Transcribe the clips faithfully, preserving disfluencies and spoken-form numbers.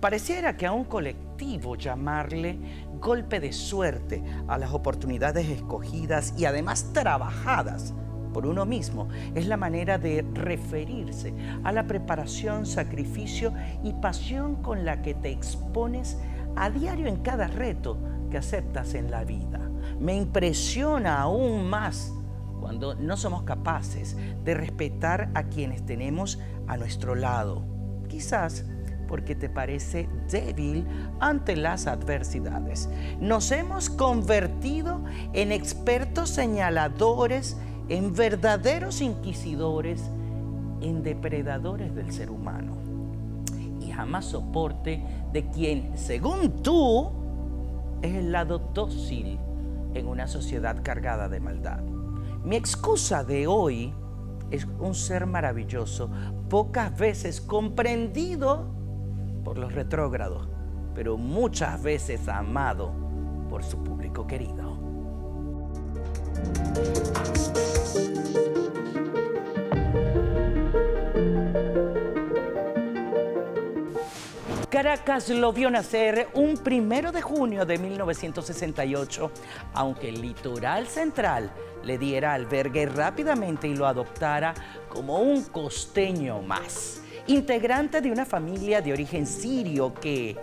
Pareciera que a un colectivo llamarle golpe de suerte a las oportunidades escogidas y además trabajadas por uno mismo es la manera de referirse a la preparación, sacrificio y pasión con la que te expones a diario en cada reto que aceptas en la vida. Me impresiona aún más cuando no somos capaces de respetar a quienes tenemos a nuestro lado, quizás porque te parece débil ante las adversidades. Nos hemos convertido en expertos señaladores, en verdaderos inquisidores, en depredadores del ser humano. Y jamás soporte de quien, según tú, es el lado dócil en una sociedad cargada de maldad. Mi excusa de hoy es un ser maravilloso, pocas veces comprendido por los retrógrados, pero muchas veces amado por su público querido. Caracas lo vio nacer un primero de junio de mil novecientos sesenta y ocho, aunque el litoral central le diera albergue rápidamente y lo adoptara como un costeño más, integrante de una familia de origen sirio que,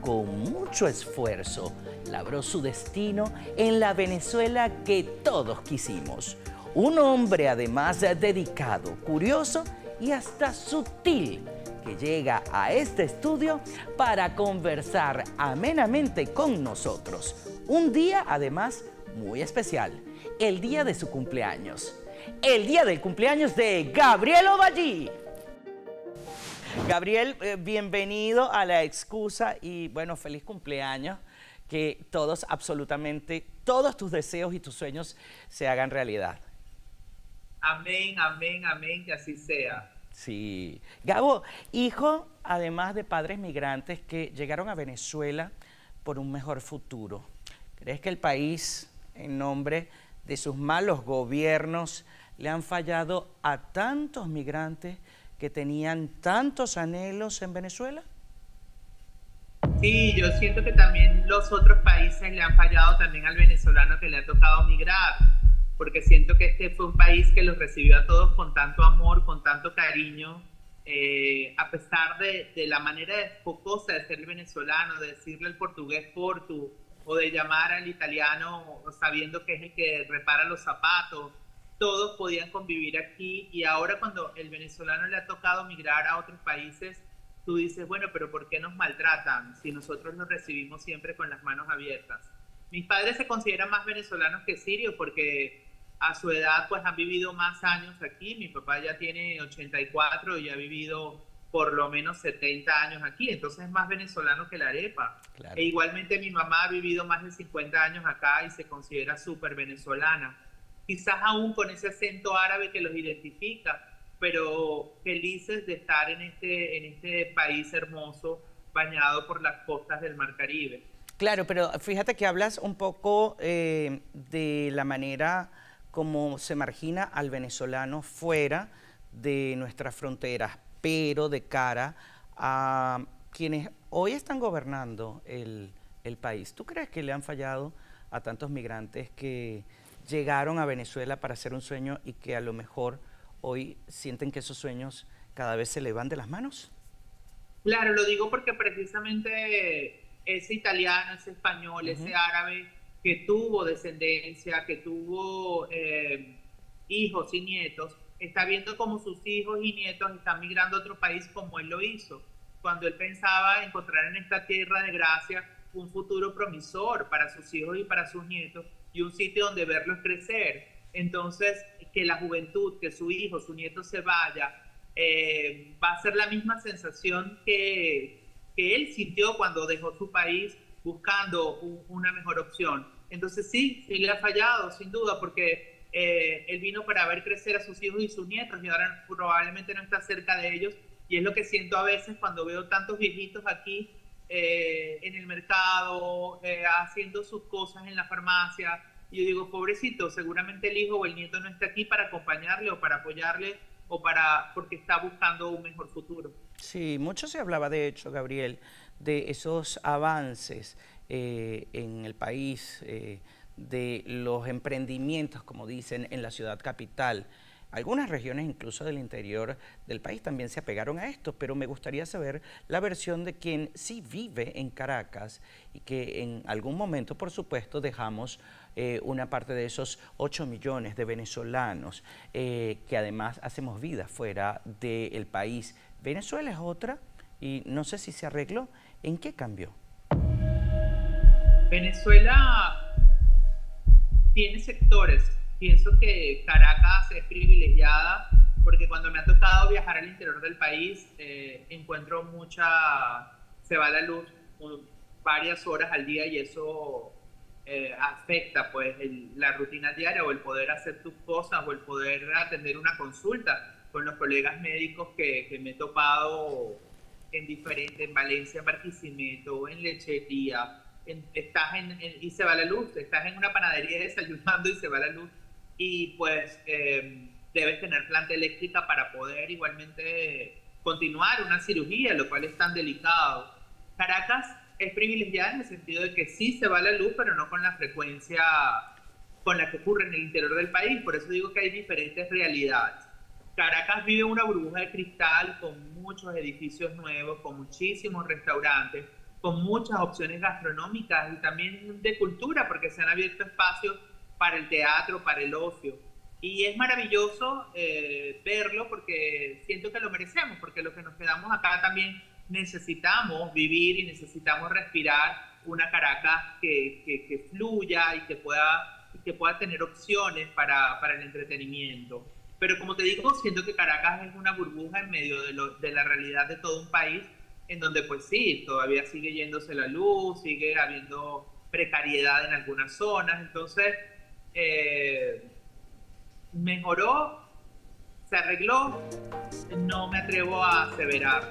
con mucho esfuerzo, labró su destino en la Venezuela que todos quisimos. Un hombre además dedicado, curioso y hasta sutil, que llega a este estudio para conversar amenamente con nosotros. Un día, además, muy especial, el día de su cumpleaños. El día del cumpleaños de Gabriel Ovalle. Gabriel, eh, bienvenido a La Excusa y, bueno, feliz cumpleaños. Que todos, absolutamente, todos tus deseos y tus sueños se hagan realidad. Amén, amén, amén, que así sea. Sí. Gabo, hijo además de padres migrantes que llegaron a Venezuela por un mejor futuro. ¿Crees que el país, en nombre de sus malos gobiernos, le han fallado a tantos migrantes que tenían tantos anhelos en Venezuela? Sí, yo siento que también los otros países le han fallado también al venezolano que le ha tocado migrar, porque siento que este fue un país que los recibió a todos con tanto amor, con tanto cariño, eh, a pesar de, de la manera jocosa de ser el venezolano, de decirle al portugués portu, o de llamar al italiano sabiendo que es el que repara los zapatos. Todos podían convivir aquí, y ahora cuando el venezolano le ha tocado migrar a otros países, tú dices, bueno, pero ¿por qué nos maltratan si nosotros nos recibimos siempre con las manos abiertas? Mis padres se consideran más venezolanos que sirios porque a su edad pues han vivido más años aquí. Mi papá ya tiene ochenta y cuatro y ha vivido por lo menos setenta años aquí, entonces es más venezolano que la arepa. Claro. E igualmente mi mamá ha vivido más de cincuenta años acá y se considera súper venezolana. Quizás aún con ese acento árabe que los identifica, pero felices de estar en este, en este país hermoso, bañado por las costas del Mar Caribe. Claro, pero fíjate que hablas un poco eh, de la manera como se margina al venezolano fuera de nuestras fronteras, pero de cara a quienes hoy están gobernando el, el país. ¿Tú crees que le han fallado a tantos migrantes que llegaron a Venezuela para hacer un sueño y que a lo mejor hoy sienten que esos sueños cada vez se le van de las manos? Claro, lo digo porque precisamente ese italiano, ese español, uh-huh, ese árabe que tuvo descendencia, que tuvo eh, hijos y nietos, está viendo como sus hijos y nietos están migrando a otro país como él lo hizo, cuando él pensaba encontrar en esta tierra de gracia un futuro promisor para sus hijos y para sus nietos y un sitio donde verlos crecer. Entonces, que la juventud, que su hijo, su nieto se vaya, eh, va a ser la misma sensación que... que él sintió cuando dejó su país buscando un, una mejor opción. Entonces sí, sí le ha fallado, sin duda, porque eh, él vino para ver crecer a sus hijos y sus nietos y ahora probablemente no está cerca de ellos, y es lo que siento a veces cuando veo tantos viejitos aquí eh, en el mercado, eh, haciendo sus cosas en la farmacia, y yo digo, pobrecito, seguramente el hijo o el nieto no está aquí para acompañarle o para apoyarle, o para porque está buscando un mejor futuro. Sí, mucho se hablaba de hecho, Gabriel, de esos avances eh, en el país, eh, de los emprendimientos, como dicen, en la ciudad capital. Algunas regiones, incluso del interior del país, también se apegaron a esto, pero me gustaría saber la versión de quien sí vive en Caracas y que en algún momento, por supuesto, dejamos eh, una parte de esos ocho millones de venezolanos eh, que además hacemos vida fuera del país. Venezuela es otra y no sé si se arregló. ¿En qué cambió? Venezuela tiene sectores. Pienso que Caracas es privilegiada porque cuando me ha tocado viajar al interior del país eh, encuentro mucha, se va la luz un, varias horas al día y eso eh, afecta pues el, la rutina diaria o el poder hacer tus cosas o el poder atender una consulta con los colegas médicos que, que me he topado en diferente, en Valencia, en Barquisimeto, en Lechería, en, estás en, en, y se va la luz, estás en una panadería desayunando y se va la luz. Y pues eh, debes tener planta eléctrica para poder igualmente continuar una cirugía, lo cual es tan delicado. Caracas es privilegiada en el sentido de que sí se va la luz, pero no con la frecuencia con la que ocurre en el interior del país. Por eso digo que hay diferentes realidades. Caracas vive una burbuja de cristal con muchos edificios nuevos, con muchísimos restaurantes, con muchas opciones gastronómicas y también de cultura, porque se han abierto espacios para el teatro, para el ocio. Y es maravilloso eh, verlo porque siento que lo merecemos, porque los que nos quedamos acá también necesitamos vivir y necesitamos respirar una Caracas que, que, que fluya y que pueda, que pueda tener opciones para, para el entretenimiento. Pero como te digo, siento que Caracas es una burbuja en medio de, lo, de la realidad de todo un país, en donde pues sí, todavía sigue yéndose la luz, sigue habiendo precariedad en algunas zonas, entonces... Eh, mejoró, se arregló, no me atrevo a aseverarlo.